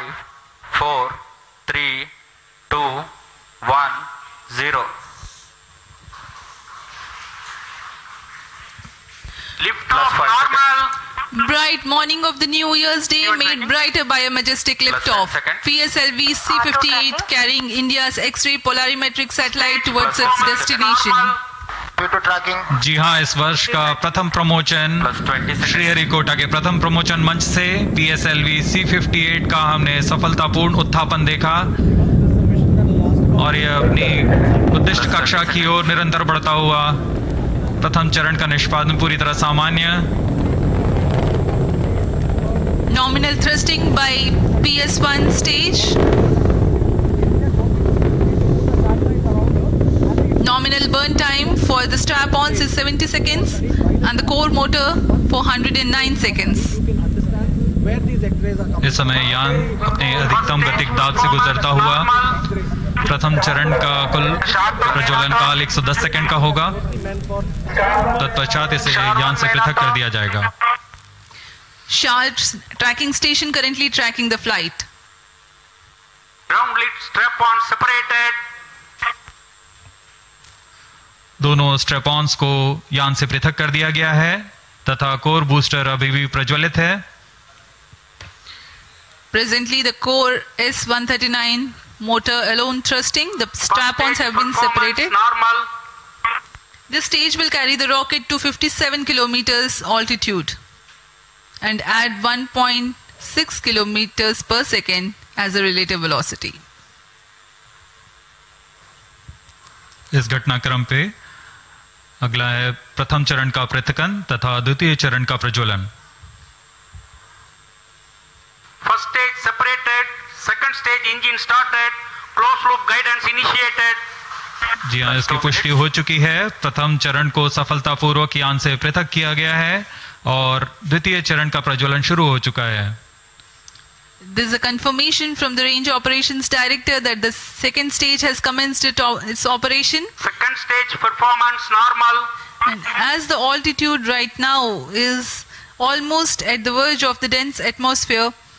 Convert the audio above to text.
5, 4, 3, 2, 1, 0. Lift off normal. Bright morning of the New Year's Day made brighter by a majestic lift-off. PSLV-C58 carrying India's X-ray polarimetric satellite towards its destination. जी हाँ, इस वर्ष का प्रथम promotion Sriharikota के प्रथम promotion मंच से PSLV-C58 का हमने सफलतापूर्ण उत्थापन देखा और यह अपनी उद्दिष्ट कक्षा की ओर निरंतर बढ़ता हुआ प्रथम चरण का निष्पादन पूरी तरह सामान्य. Nominal thrusting by PS1 stage. Nominal burn time for the strap-ons is 70 seconds and the core motor 409 seconds. इस समय यान अपने अधिकतम गतिज दाब से गुजरता हुआ प्रथम चरण का कुल प्रज्वलन काल 110 सेकंड का होगा. तत्पश्चात इसे यान से पृथक कर दिया जाएगा. Charge tracking station currently tracking the flight. Ground lid strap-on separated. दोनों स्ट्रेपॉन्स को यान से पृथक कर दिया गया है तथा कोर बूस्टर अभी भी प्रज्वलित है. Presently the core S-139 motor alone thrusting. The strap-ons have been separated. This stage will carry the rocket to 57 kilometers altitude and add 1.6 kilometers per second as a relative velocity. इस घटनाक्रम पे अगला है प्रथम चरण का पृथकन तथा द्वितीय चरण का प्रज्वलन. First stage separated, second stage engine started, close loop guidance initiated. जी हां, इसकी पुष्टि हो चुकी है. प्रथम चरण को सफलतापूर्वक यान से पृथक किया गया है और द्वितीय चरण का प्रज्वलन शुरू हो चुका है. This is a confirmation from the range operations director that the second stage has commenced its operation. Second stage performance normal. And as the altitude right now is almost at the verge of the dense atmosphere,